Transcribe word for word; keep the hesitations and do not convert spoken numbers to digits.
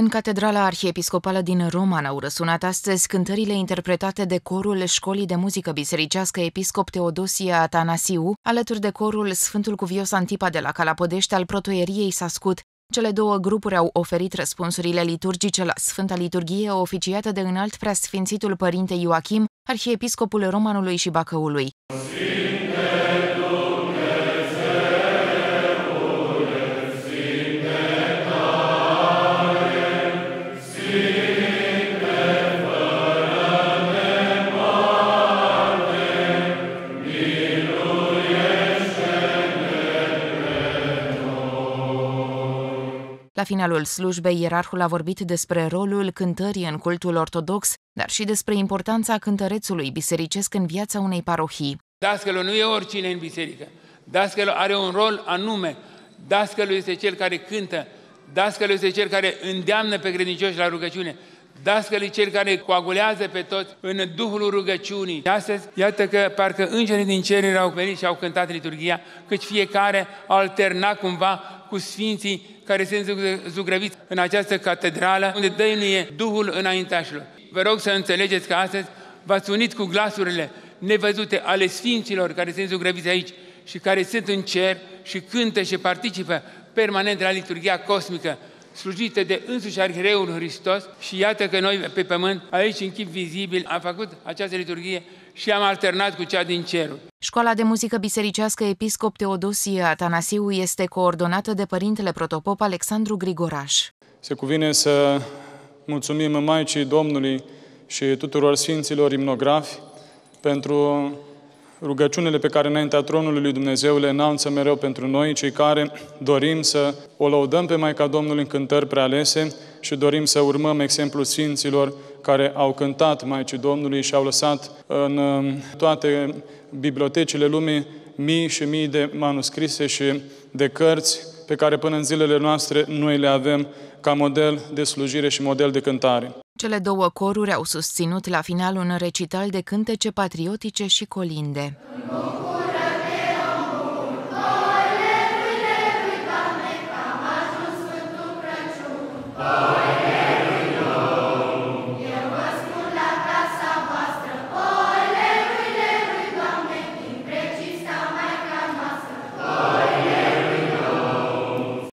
În Catedrala Arhiepiscopală din Roman au răsunat astăzi cântările interpretate de Corul Școlii de Muzică Bisericească Episcop Teodosie Atanasiu, alături de Corul Sfântul Cuvios Antipa de la Calapodești al Protoieriei Sascut. Cele două grupuri au oferit răspunsurile liturgice la Sfânta Liturghie oficiată de Înaltpreasfințitul Părinte Ioachim, Arhiepiscopul Romanului și Bacăului. La finalul slujbei, ierarhul a vorbit despre rolul cântării în cultul ortodox, dar și despre importanța cântărețului bisericesc în viața unei parohii. Dascălul nu e oricine în biserică. Dascălul are un rol anume. Dascălul este cel care cântă. Dascălul este cel care îndeamnă pe credincioși la rugăciune. Dascălul e cel care coagulează pe toți în duhul rugăciunii. Astăzi, iată că parcă îngerii din cer erau venit și au cântat liturghia, căci fiecare alterna cumva cu sfinții care sunt zugrăviți în această catedrală, unde dăinuie Duhul înaintașilor. Vă rog să înțelegeți că astăzi v-ați unit cu glasurile nevăzute ale sfinților care sunt zugrăviți aici și care sunt în cer și cântă și participă permanent la liturghia cosmică, slujită de însuși Arhieul Hristos. Și iată că noi pe pământ, aici în chip vizibil, am făcut această liturghie și am alternat cu cea din cerul. Școala de muzică bisericească Episcop Teodosie Atanasiu este coordonată de Părintele Protopop Alexandru Grigoraș. Se cuvine să mulțumim Maicii Domnului și tuturor sfinților imnografi pentru rugăciunile pe care înaintea tronului lui Dumnezeu le înalță mereu pentru noi, cei care dorim să o lăudăm pe Maica Domnului în cântări prealese și dorim să urmăm exemplul sfinților care au cântat Maicii Domnului și au lăsat în toate bibliotecile lumii mii și mii de manuscrise și de cărți pe care până în zilele noastre noi le avem ca model de slujire și model de cântare. Cele două coruri au susținut la final un recital de cântece patriotice și colinde.